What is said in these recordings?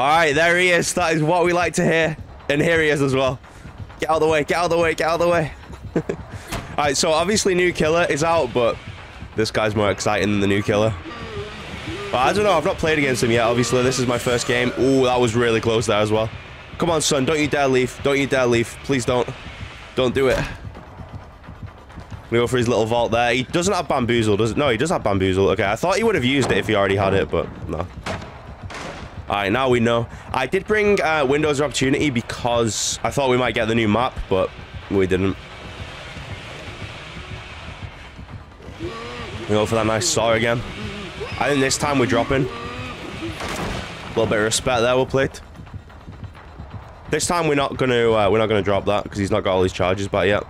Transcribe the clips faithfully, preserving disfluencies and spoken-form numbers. All right, there he is. That is what we like to hear. And here he is as well. Get out of the way, get out of the way, get out of the way. All right, so obviously new killer is out, but this guy's more exciting than the new killer. But I don't know. I've not played against him yet, obviously. This is my first game. Ooh, that was really close there as well. Come on, son. Don't you dare leave. Don't you dare leave. Please don't. Don't do it. We go for his little vault there. He doesn't have Bamboozle, does it? No, he does have Bamboozle. Okay, I thought he would have used it if he already had it, but no. All right, now we know. I did bring uh, Windows Opportunity because I thought we might get the new map, but we didn't. We go for that nice saw again. I think this time we're dropping. A little bit of respect there, we'll play it. This time we're not gonna uh, we're not gonna drop that because he's not got all his charges back yet.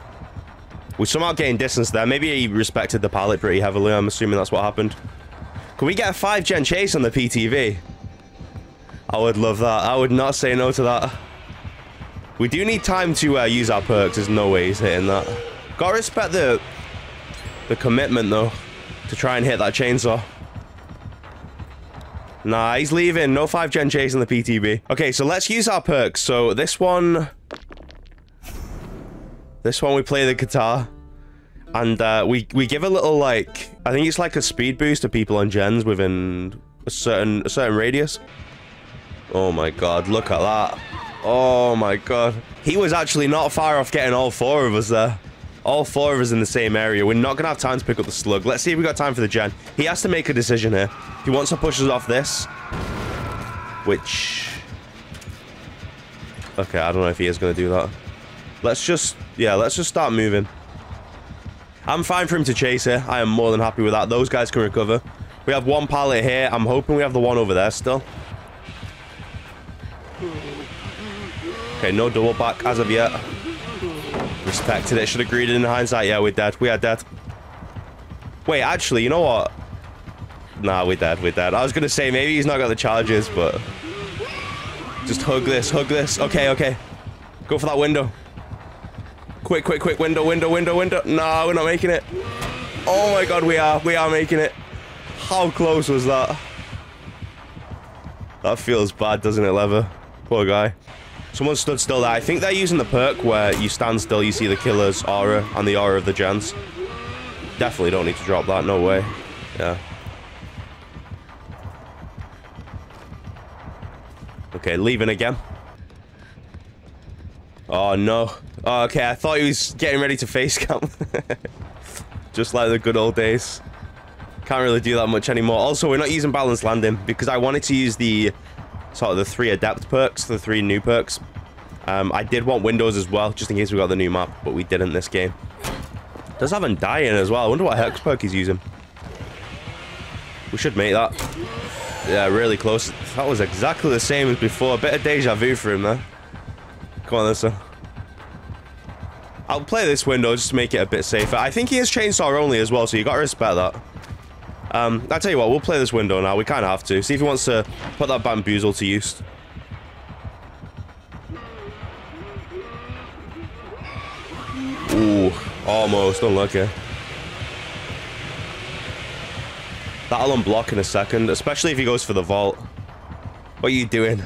We're somehow getting distance there. Maybe he respected the pallet pretty heavily. I'm assuming that's what happened. Can we get a five gen chase on the P T V? I would love that. I would not say no to that. We do need time to uh, use our perks. There's no way he's hitting that. Gotta respect the the commitment though to try and hit that chainsaw. Nah, he's leaving. No five gen chase on the P T B. Okay, so let's use our perks. So this one, this one we play the guitar, and uh, we we give a little like I think it's like a speed boost to people on gens within a certain a certain radius. Oh my god, look at that. Oh my god. He was actually not far off getting all four of us there. All four of us in the same area. We're not going to have time to pick up the slug. Let's see if we got time for the gen. He has to make a decision here. He wants to push us off this. Which... okay, I don't know if he is going to do that. Let's just... yeah, let's just start moving. I'm fine for him to chase here. I am more than happy with that. Those guys can recover. We have one pallet here. I'm hoping we have the one over there still. Okay, no double back as of yet. Respected it. Should have greeted in hindsight. Yeah, we're dead. We are dead. Wait, actually, you know what? Nah, we're dead. We're dead. I was going to say, maybe he's not got the charges, but... just hug this. Hug this. Okay, okay. Go for that window. Quick, quick, quick. Window, window, window, window. No, we're not making it. Oh my god, we are. We are making it. How close was that? That feels bad, doesn't it, Leather? Poor guy. Someone stood still there. I think they're using the perk where you stand still, you see the killer's aura and the aura of the gens. Definitely don't need to drop that. No way. Yeah. Okay, leaving again. Oh, no. Oh, okay, I thought he was getting ready to face camp. Just like the good old days. Can't really do that much anymore. Also, we're not using Balanced Landing because I wanted to use the... sort of the three adapt perks, the three new perks. Um, I did want Windows as well, just in case we got the new map, but we didn't this game. Does have Undying as well. I wonder what Hex perk he's using. We should make that. Yeah, really close. That was exactly the same as before. A bit of deja vu for him there. Come on, listen. I'll play this window just to make it a bit safer. I think he is chainsaw only as well, so you got to respect that. Um, I tell you what, we'll play this window now. We kind of have to. See if he wants to put that Bamboozle to use. Ooh, almost. Unlucky. That'll unblock in a second, especially if he goes for the vault. What are you doing?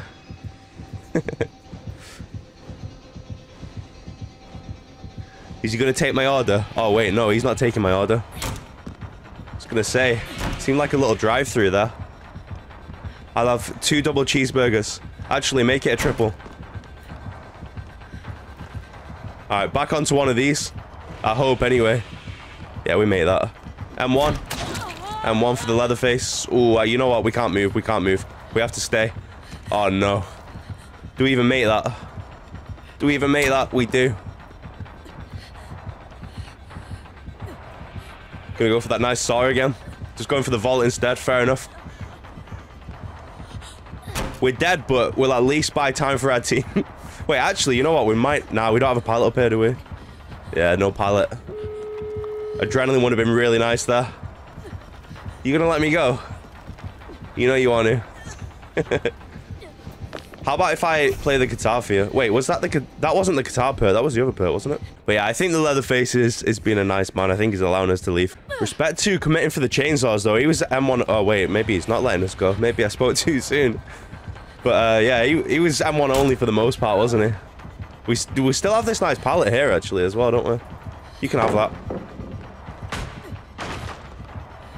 Is he going to take my order? Oh, wait, no, he's not taking my order. Gonna say, seemed like a little drive-through there. I'll have two double cheeseburgers. Actually, make it a triple. All right, back onto one of these. I hope, anyway. Yeah, we made that. M one, M one for the Leatherface. Oh, uh, you know what? We can't move. We can't move. We have to stay. Oh no! Do we even make that? Do we even make that? We do. Gonna go for that nice saw again. Just going for the vault instead. Fair enough. We're dead, but we'll at least buy time for our team. Wait, actually, you know what? We might... nah, we don't have a pallet up here, do we? Yeah, no pallet. Adrenaline would have been really nice there. You gonna let me go? You know you want to. How about if I play the guitar for you? Wait, was that the... that wasn't the guitar perk. That was the other perk, wasn't it? But yeah, I think the Leatherface is, is being a nice man. I think he's allowing us to leave. Respect to committing for the chainsaws, though. He was M one... oh, wait. Maybe he's not letting us go. Maybe I spoke too soon. But uh, yeah, he, he was M one only for the most part, wasn't he? We, we still have this nice pallet here, actually, as well, don't we? You can have that.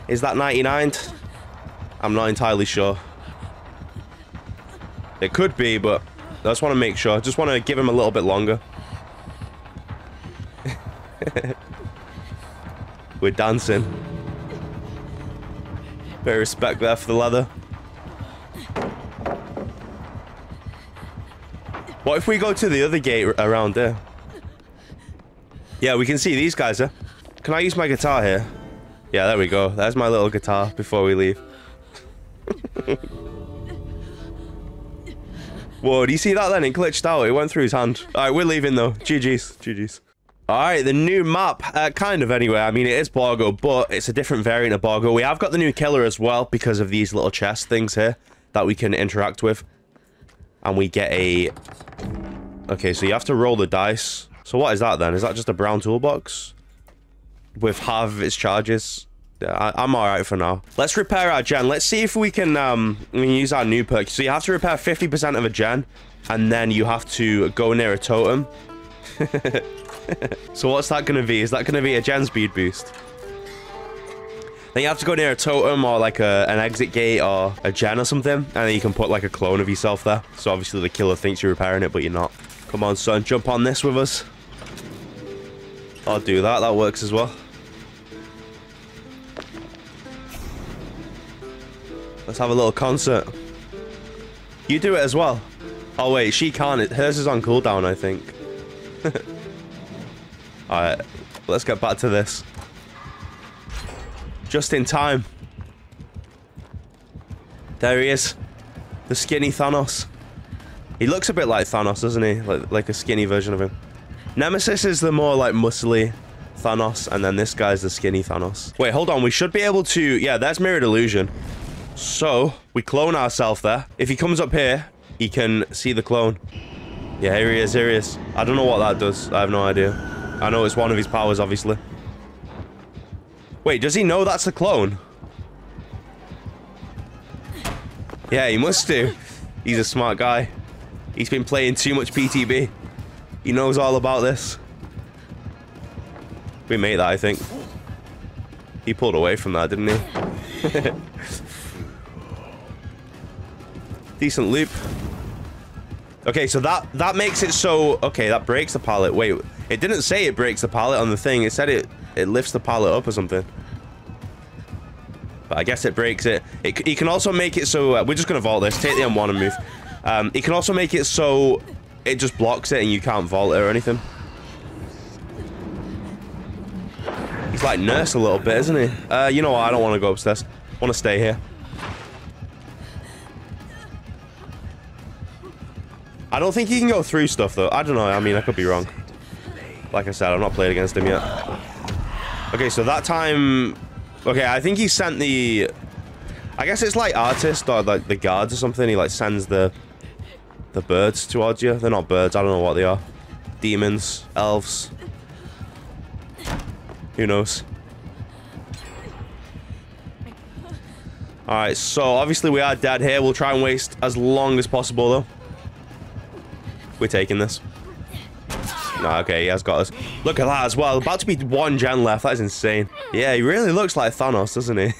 Is that ninety-nined? I'm not entirely sure. It could be, but I just want to make sure. I just want to give him a little bit longer. We're dancing. Bit of respect there for the leather. What if we go to the other gate around there? Yeah, we can see these guys, huh? Can I use my guitar here? Yeah, there we go. There's my little guitar before we leave. Whoa, do you see that then? It glitched out. It went through his hand. Alright, we're leaving though. G G's. G G's. Alright, the new map. Uh, kind of anyway. I mean, it is Borgo, but it's a different variant of Borgo. We have got the new killer as well because of these little chest things here that we can interact with. And we get a... Okay, so you have to roll the dice. So what is that then? Is that just a brown toolbox? With half of its charges? Yeah, I, I'm alright for now. Let's repair our gen. Let's see if we can um we can use our new perk. So you have to repair fifty percent of a gen, and then you have to go near a totem. So what's that going to be? Is that going to be a gen speed boost? Then you have to go near a totem or like a, an exit gate or a gen or something, and then you can put like a clone of yourself there. So obviously the killer thinks you're repairing it, but you're not. Come on, son, jump on this with us. I'll do that. That works as well. Let's have a little concert. You do it as well. Oh wait, she can't. Hers is on cooldown, I think. Alright, let's get back to this. Just in time. There he is. The skinny Thanos. He looks a bit like Thanos, doesn't he? Like, like a skinny version of him. Nemesis is the more like muscly Thanos, and then this guy's the skinny Thanos. Wait, hold on. We should be able to... Yeah, there's Mirrored Illusion. So, we clone ourselves there. If he comes up here, he can see the clone. Yeah, here he is, here he is. I don't know what that does. I have no idea. I know it's one of his powers, obviously. Wait, does he know that's the clone? Yeah, he must do. He's a smart guy. He's been playing too much P T B. He knows all about this. We made that, I think. He pulled away from that, didn't he? Decent loop. Okay, so that that makes it so... Okay, that breaks the pallet. Wait, it didn't say it breaks the pallet on the thing. It said it, it lifts the pallet up or something. But I guess it breaks it. It, it can also make it so... Uh, we're just going to vault this. Take the M one and move. Um, it can also make it so it just blocks it and you can't vault it or anything. He's like Nurse a little bit, isn't he? Uh, you know what? I don't want to go upstairs. I want to stay here. I don't think he can go through stuff, though. I don't know. I mean, I could be wrong. Like I said, I've not played against him yet. Okay, so that time... Okay, I think he sent the... I guess it's like artist or like the guards or something. He like sends the the birds towards you. They're not birds. I don't know what they are. Demons. Elves. Who knows? Alright, so obviously we are dead here. We'll try and waste as long as possible, though. We're taking this. No, okay, he has got us. Look at that as well. About to be one gen left. That is insane. Yeah, he really looks like Thanos, doesn't he?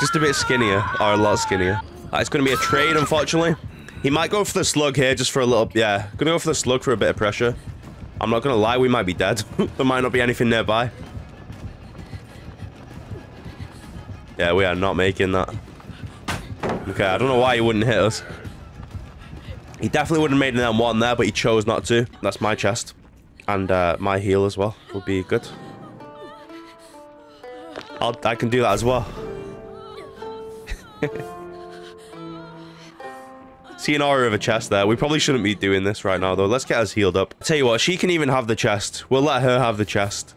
Just a bit skinnier, or a lot skinnier. Right, it's going to be a trade, unfortunately. He might go for the slug here just for a little... Yeah, going to go for the slug for a bit of pressure. I'm not going to lie, we might be dead. There might not be anything nearby. Yeah, we are not making that. Okay, I don't know why he wouldn't hit us. He definitely would have made an M one there, but he chose not to. That's my chest. And uh, my heal as well would be good. I'll, I can do that as well. See an aura of a chest there. We probably shouldn't be doing this right now, though. Let's get us healed up. Tell you what, she can even have the chest. We'll let her have the chest.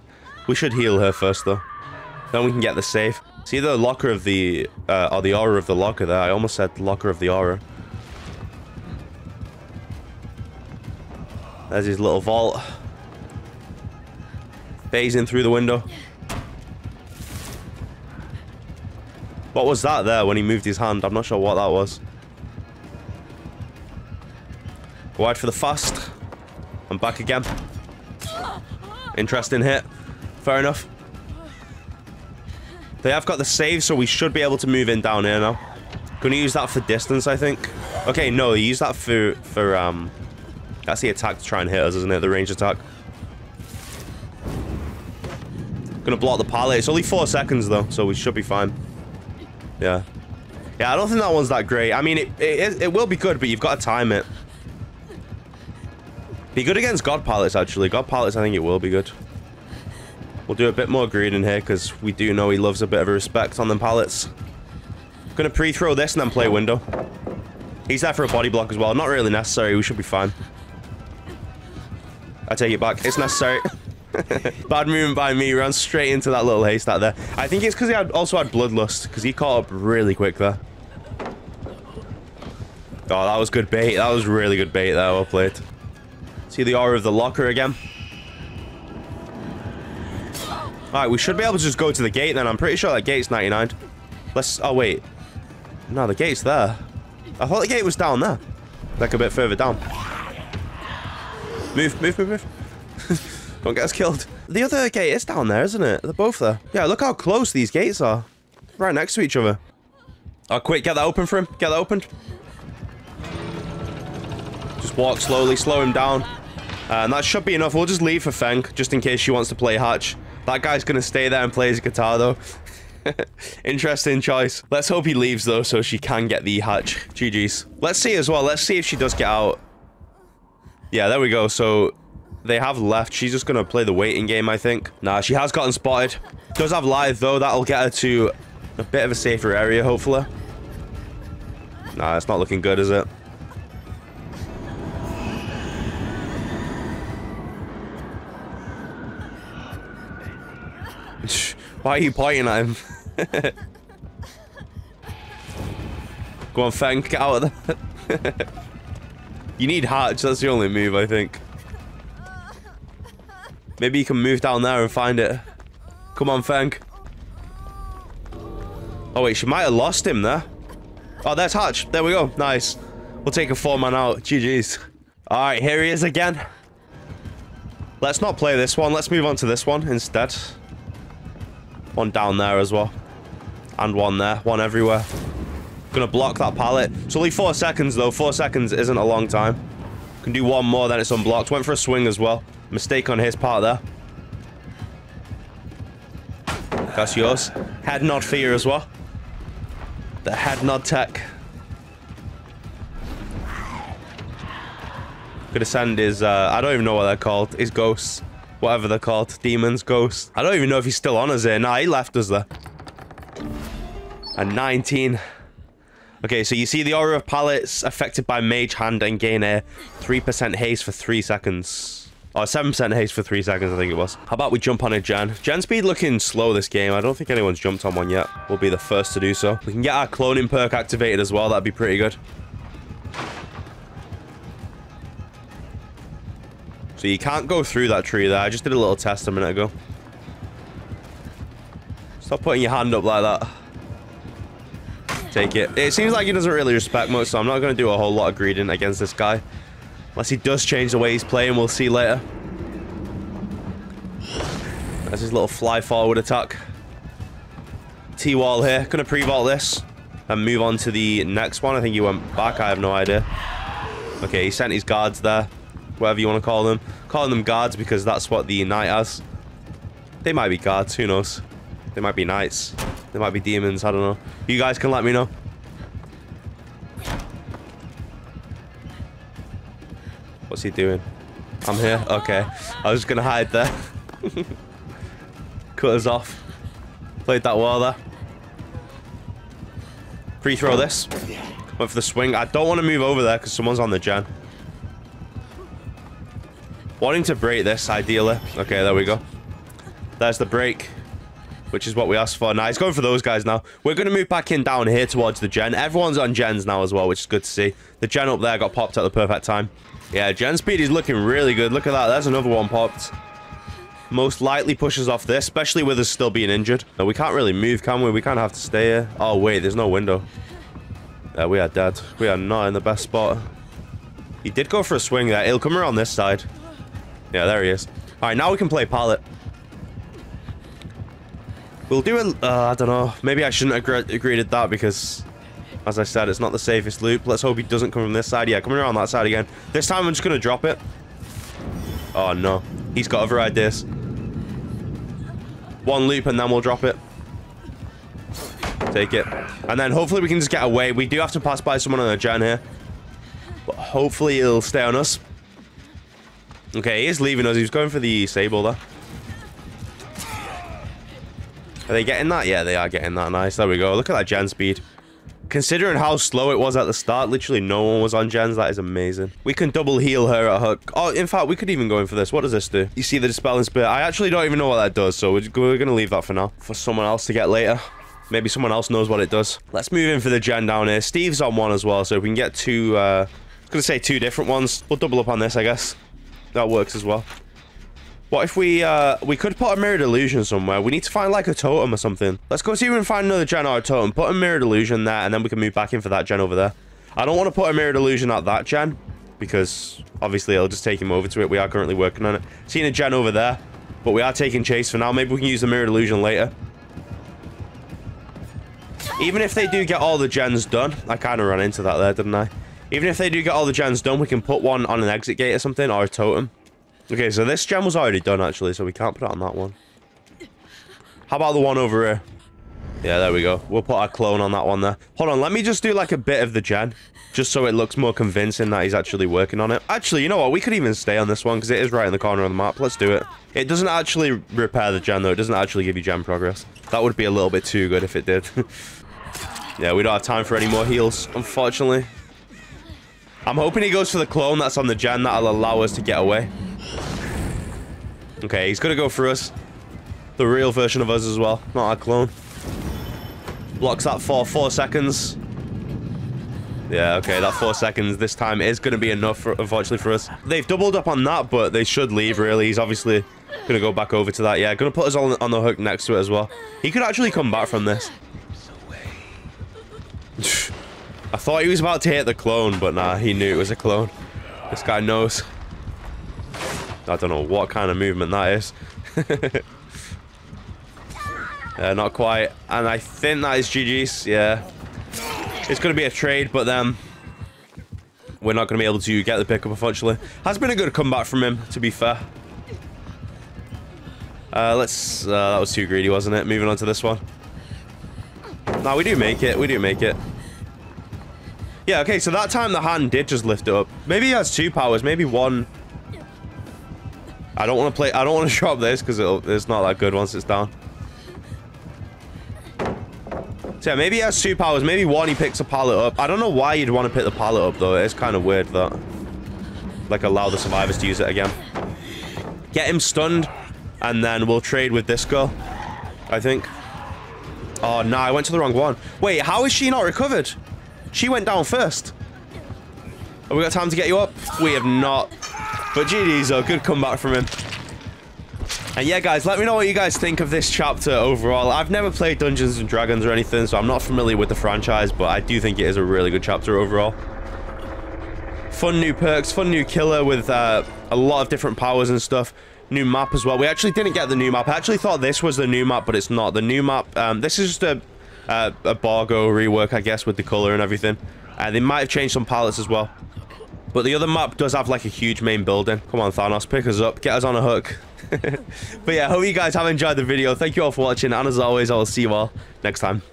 We should heal her first, though. Then we can get the safe. See the locker of the... Uh, or the aura of the locker there. I almost said locker of the aura. There's his little vault. Phasing through the window. What was that there when he moved his hand? I'm not sure what that was. Go out for the fast. I'm back again. Interesting hit. Fair enough. They have got the save, so we should be able to move in down here now. Gonna use that for distance, I think. Okay, no, they use that for... for um, that's the attack to try and hit us, isn't it? The range attack. Gonna block the pallet. It's only four seconds, though, so we should be fine. Yeah. Yeah, I don't think that one's that great. I mean, it, it, it will be good, but you've got to time it. Be good against God pallets, actually. God pallets, I think it will be good. We'll do a bit more greed in here, because we do know he loves a bit of a respect on them pallets. Gonna pre-throw this and then play window. He's there for a body block as well. Not really necessary. We should be fine. I take it back. It's necessary. Bad movement by me. Ran straight into that little haystack there. I think it's because he had, also had Bloodlust, because he caught up really quick there. Oh, that was good bait. That was really good bait there. Well played. See the aura of the locker again. Alright, we should be able to just go to the gate then. I'm pretty sure that gate's ninety-nine. Let's... Oh, wait. No, the gate's there. I thought the gate was down there. Like a bit further down. Move, move, move, move. Don't get us killed. The other gate is down there, isn't it? They're both there. Yeah, look how close these gates are. Right next to each other. Oh, quick. Get that open for him. Get that opened. Just walk slowly. Slow him down. Uh, and that should be enough. We'll just leave for Feng, just in case she wants to play Hatch. That guy's going to stay there and play his guitar, though. Interesting choice. Let's hope he leaves, though, so she can get the hatch. G G's. Let's see as well. Let's see if she does get out. Yeah, there we go. So they have left. She's just going to play the waiting game, I think. Nah, she has gotten spotted. Does have live, though. That'll get her to a bit of a safer area, hopefully. Nah, it's not looking good, is it? Why are you pointing at him? Go on, Feng, get out of there. You need hatch, that's the only move, I think. Maybe you can move down there and find it. Come on, Feng. Oh, wait, she might have lost him there. Oh, there's hatch. There we go. Nice. We'll take a four-man out. G G's. All right, here he is again. Let's not play this one. Let's move on to this one instead. One down there as well. And one there. One everywhere. Gonna block that pallet. It's only four seconds though. Four seconds isn't a long time. Can do one more, then it's unblocked. Went for a swing as well. Mistake on his part there. That's yours. Head nod for you as well. The head nod tech. Gonna send his, uh, I don't even know what they're called. His ghosts. Whatever they're called. Demons, ghosts. I don't even know if he's still on us here. Nah, he left us there. And nineteen. Okay, so you see the aura of pallets affected by Mage Hand and gain a three percent haste for three seconds. Or seven percent haste for three seconds, I think it was. How about we jump on a Gen? Gen speed looking slow this game. I don't think anyone's jumped on one yet. We'll be the first to do so. We can get our cloning perk activated as well. That'd be pretty good. So you can't go through that tree there. I just did a little test a minute ago. Stop putting your hand up like that. Take it. It seems like he doesn't really respect much, so I'm not going to do a whole lot of greeding against this guy. Unless he does change the way he's playing, we'll see later. That's his little fly forward attack. T-wall here. Going to pre-vault this and move on to the next one. I think he went back. I have no idea. Okay, he sent his guards there. Whatever you want to call them. Calling them guards because that's what the knight has. They might be guards. Who knows? They might be knights. They might be demons. I don't know. You guys can let me know. What's he doing? I'm here. Okay. I was just going to hide there. Cut us off. Played that wall there. Free throw this. Went for the swing. I don't want to move over there because someone's on the gen. Wanting to break this, ideally. Okay, there we go. There's the break, which is what we asked for. Now, he's going for those guys now. We're going to move back in down here towards the gen. Everyone's on gens now as well, which is good to see. The gen up there got popped at the perfect time. Yeah, gen speed is looking really good. Look at that. There's another one popped. Most likely pushes off this, especially with us still being injured. No, we can't really move, can we? We kind of have to stay here. Oh, wait, there's no window. Yeah, we are dead. We are not in the best spot. He did go for a swing there. He'll come around this side. Yeah, there he is. All right, now we can play pallet. We'll do a... Uh, I don't know. Maybe I shouldn't have agreed that because, as I said, it's not the safest loop. Let's hope he doesn't come from this side. Yeah, coming around that side again. This time, I'm just going to drop it. Oh, no. He's got override this. One loop, and then we'll drop it. Take it. And then hopefully we can just get away. We do have to pass by someone on a gen here. But hopefully he'll stay on us. Okay, he is leaving us. He was going for the Sable there. Are they getting that? Yeah, they are getting that. Nice. There we go. Look at that gen speed. Considering how slow it was at the start, literally no one was on gens. That is amazing. We can double heal her at her... Oh, in fact, we could even go in for this. What does this do? You see the Dispelling Spirit. I actually don't even know what that does, so we're going to leave that for now. For someone else to get later. Maybe someone else knows what it does. Let's move in for the gen down here. Steve's on one as well, so if we can get two... Uh, I was going to say two different ones. We'll double up on this, I guess. That works as well. What if we, uh, we could put a Mirrored Illusion somewhere. We need to find, like, a totem or something. Let's go see if we can find another gen or a totem. Put a Mirrored Illusion there, and then we can move back in for that gen over there. I don't want to put a Mirrored Illusion at that gen, because, obviously, it'll just take him over to it. We are currently working on it. Seeing a gen over there, but we are taking chase for now. Maybe we can use the Mirrored Illusion later. Even if they do get all the gens done... I kind of ran into that there, didn't I? Even if they do get all the gens done, we can put one on an exit gate or something, or a totem. Okay, so this gem was already done, actually, so we can't put it on that one. How about the one over here? Yeah, there we go. We'll put our clone on that one there. Hold on, let me just do, like, a bit of the gen, just so it looks more convincing that he's actually working on it. Actually, you know what? We could even stay on this one, because it is right in the corner of the map. Let's do it. It doesn't actually repair the gen, though. It doesn't actually give you gen progress. That would be a little bit too good if it did. Yeah, we don't have time for any more heals, unfortunately. I'm hoping he goes for the clone that's on the gen. That'll allow us to get away. Okay, he's going to go for us. The real version of us as well, not our clone. Blocks that for four seconds. Yeah, okay, that four seconds this time is going to be enough, for, unfortunately, for us. They've doubled up on that, but they should leave, really. He's obviously going to go back over to that. Yeah, going to put us on, on the hook next to it as well. He could actually come back from this. I thought he was about to hit the clone, but nah, he knew it was a clone. This guy knows. I don't know what kind of movement that is. Yeah, not quite. And I think that is G G's. Yeah. It's going to be a trade, but then we're not going to be able to get the pickup, unfortunately. Has been a good comeback from him, to be fair. Uh, let's... Uh, that was too greedy, wasn't it? Moving on to this one. Nah, we do make it. We do make it. Yeah, okay, so that time the hand did just lift it up. Maybe he has two powers. Maybe one... I don't want to play. I don't want to drop this because it's not that good once it's down. So yeah, maybe he has two powers. Maybe one he picks a pallet up. I don't know why you'd want to pick the pallet up though. It's kind of weird that, like, allow the survivors to use it again. Get him stunned, and then we'll trade with this girl, I think. Oh no, nah, I went to the wrong one. Wait, how is she not recovered? She went down first. Have we got time to get you up? We have not. But G G's, a good comeback from him. And yeah, guys, let me know what you guys think of this chapter overall. I've never played Dungeons and Dragons or anything, so I'm not familiar with the franchise, but I do think it is a really good chapter overall. Fun new perks, fun new killer with uh, a lot of different powers and stuff. New map as well. We actually didn't get the new map. I actually thought this was the new map, but it's not. The new map, um, this is just a, uh, a Borgo rework, I guess, with the color and everything. Uh, they might have changed some palettes as well. But the other map does have, like, a huge main building. Come on, Thanos, pick us up. Get us on a hook. But yeah, hope you guys have enjoyed the video. Thank you all for watching, and as always, I will see you all next time.